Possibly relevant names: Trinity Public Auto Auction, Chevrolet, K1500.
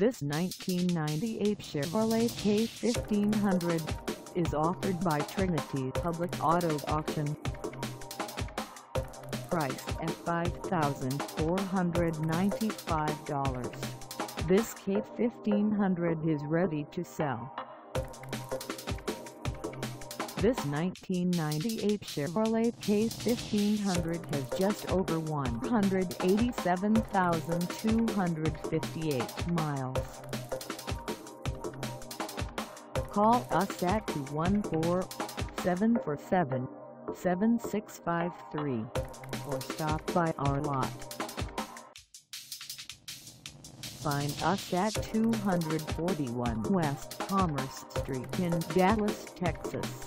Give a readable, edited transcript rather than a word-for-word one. This 1998 Chevrolet K1500 is offered by Trinity Public Auto Auction. Priced at $5,495, this K1500 is ready to sell. This 1998 Chevrolet K1500 has just over 187,258 miles. Call us at 214-747-7653 or stop by our lot. Find us at 241 West Commerce Street in Dallas, Texas,